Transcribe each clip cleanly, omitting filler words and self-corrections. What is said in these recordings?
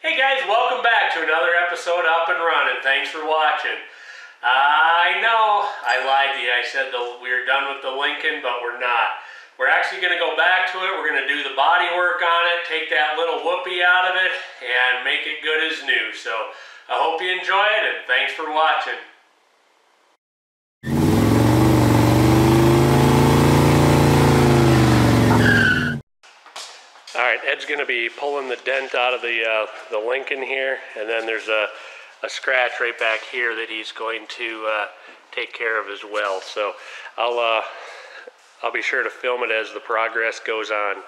Hey guys, welcome back to another episode of Up-N-Runnin. Thanks for watching. I know I lied to you. I said we were done with the Lincoln, but we're not. We're actually going to go back to it. We're going to do the body work on it, take that little whoopee out of it, and make it good as new. So I hope you enjoy it, and thanks for watching. Alright, Ed's going to be pulling the dent out of the Lincoln here, and then there's a scratch right back here that he's going to take care of as well. So I'll be sure to film it as the progress goes on.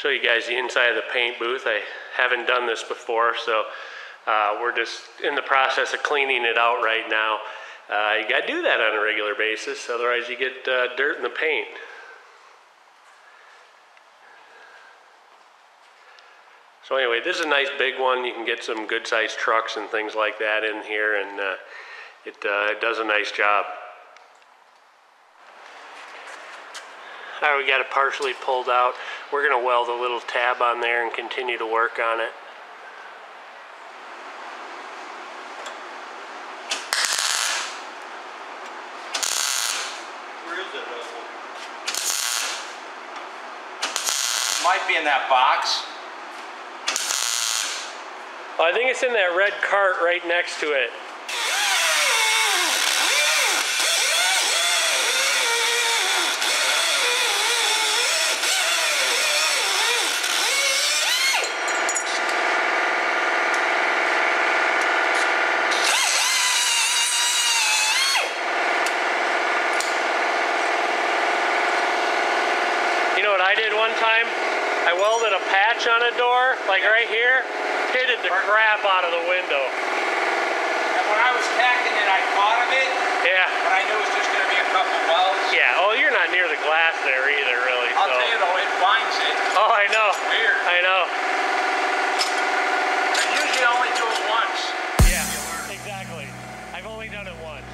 Show you guys the inside of the paint booth. I haven't done this before, so we're just in the process of cleaning it out right now. You got to do that on a regular basis, otherwise you get dirt in the paint. So anyway, this is a nice big one. You can get some good sized trucks and things like that in here, and it does a nice job. All right, we got it partially pulled out. We're going to weld a little tab on there and continue to work on it. Where is it? Might be in that box. I think it's in that red cart right next to it. You know what I did one time? I welded a patch on a door, like right here. Pitted the crap out of the window. And when I was tacking it, I thought of it. Yeah. But I knew it was just going to be a couple welds. Yeah. Oh, you're not near the glass there either, really. I'll tell you though, it binds it. Oh, I know. It's weird. I know. I usually only do it once. Yeah. Exactly. I've only done it once.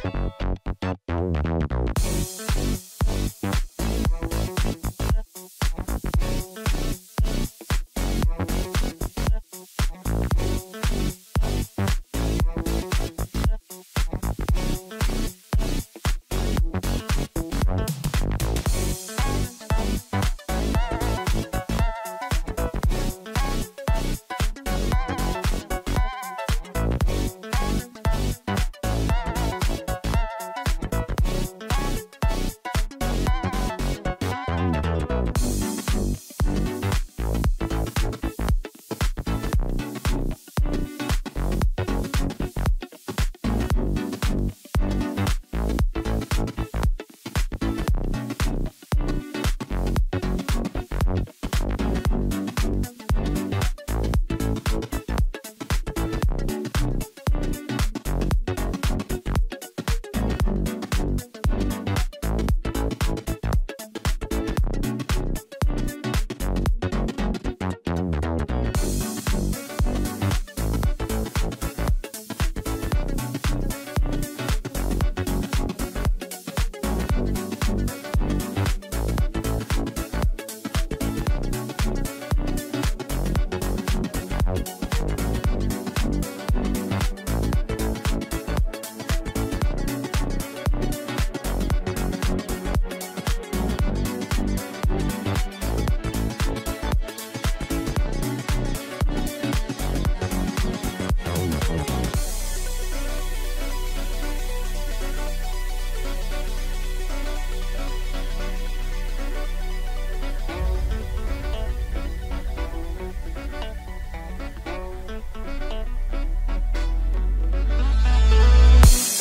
And,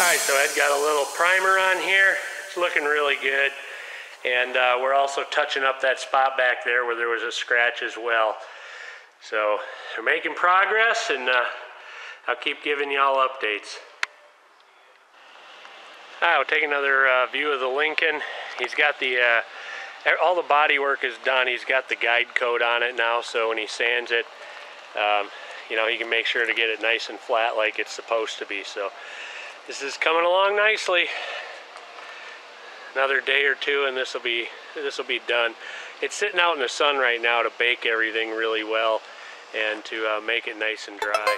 Alright, so Ed got a little primer on here. It's looking really good. And we're also touching up that spot back there where there was a scratch as well. So we're making progress, and I'll keep giving y'all updates. Alright, we'll take another view of the Lincoln. He's got the all the body work is done. He's got the guide coat on it now, so when he sands it, you know, he can make sure to get it nice and flat like it's supposed to be. So this is coming along nicely. Another day or two and this will be done. It's sitting out in the sun right now to bake everything really well and to make it nice and dry.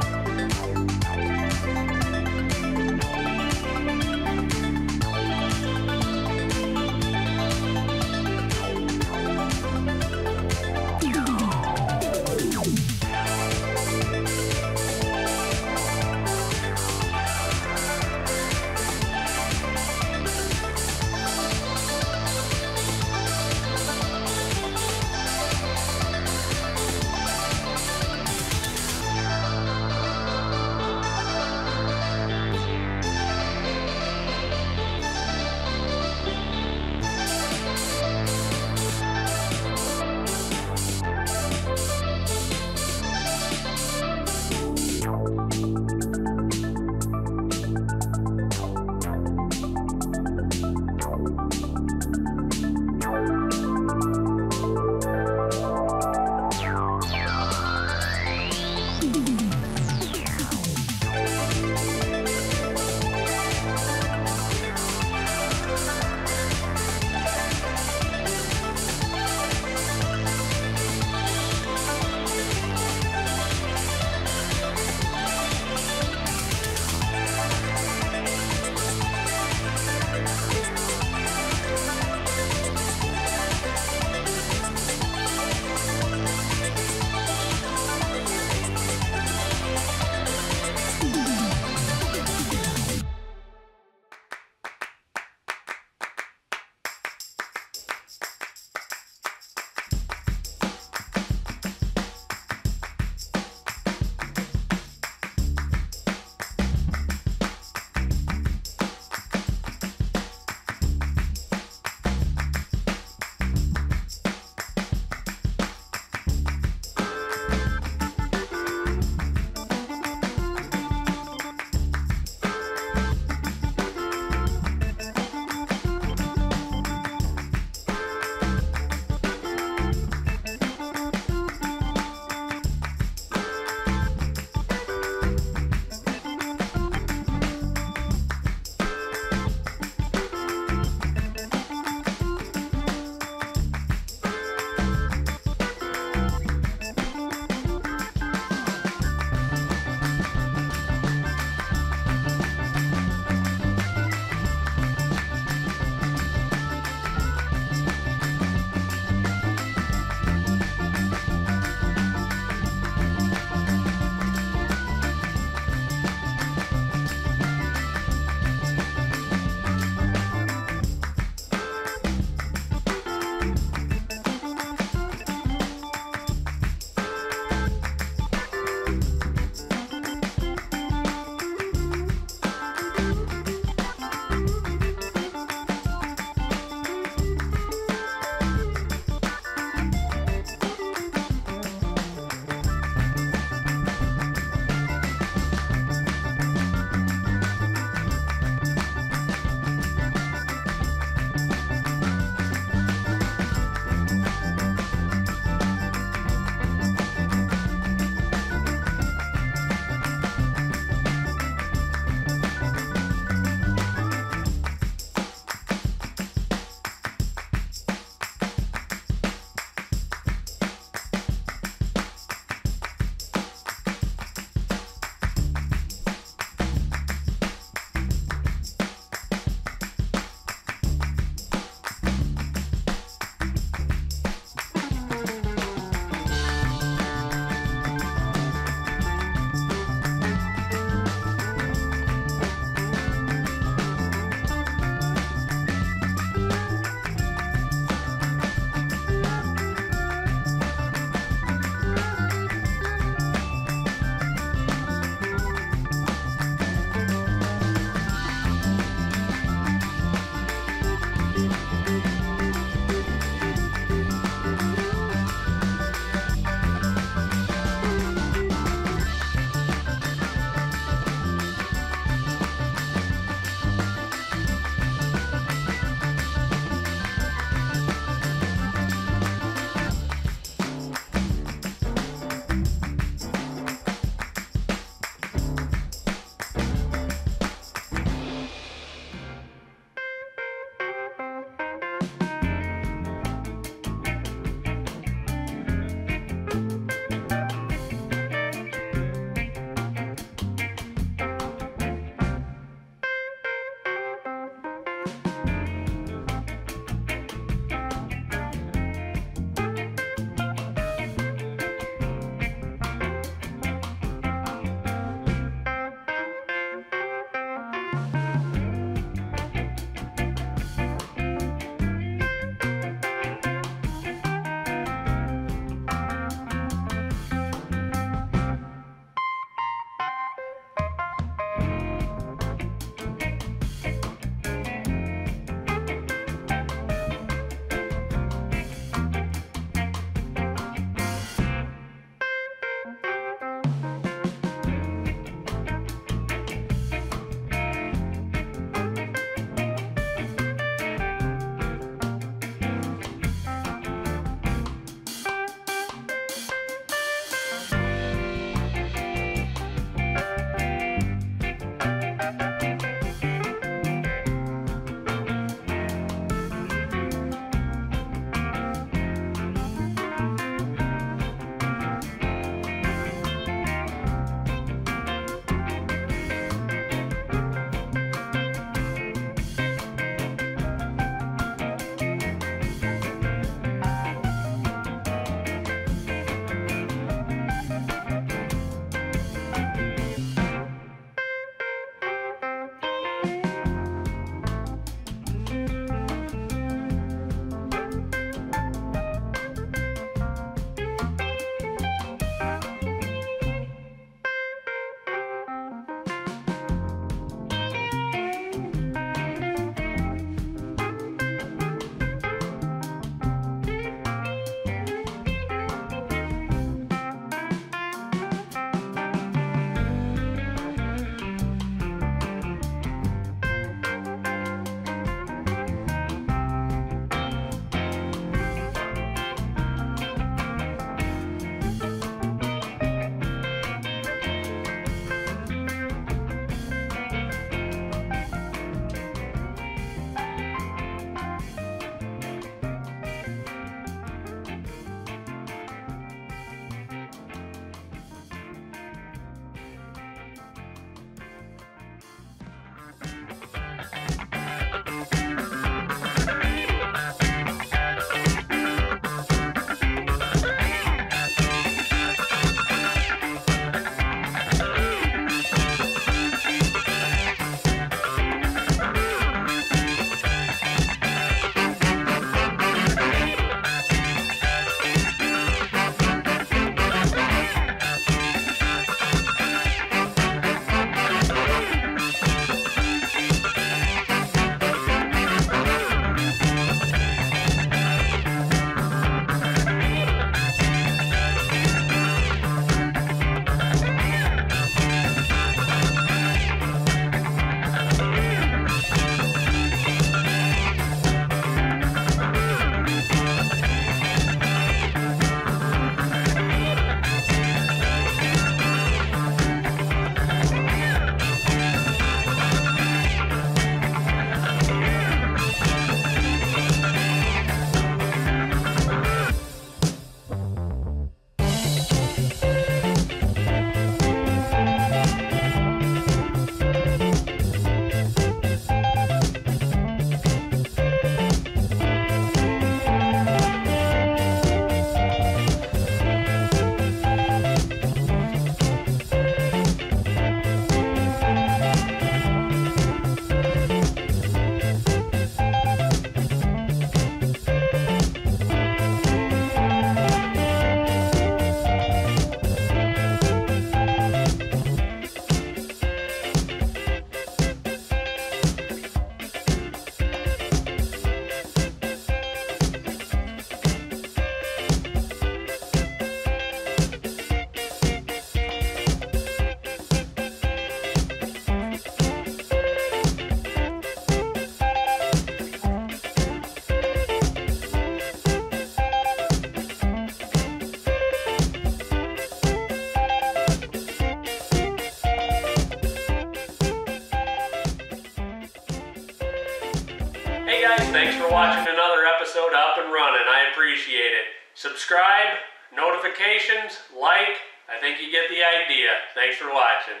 for watching another episode of Up and Runnin'. I appreciate it. Subscribe, notifications, like. I think you get the idea. Thanks for watching.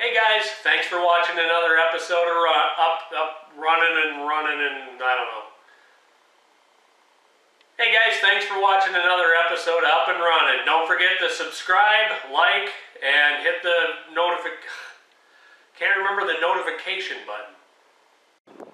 Hey guys, thanks for watching another episode of Up, Runnin' and I don't know. Hey guys, thanks for watching another episode of Up and Runnin'. Don't forget to subscribe, like, and hit the notification. Can't remember the notification button.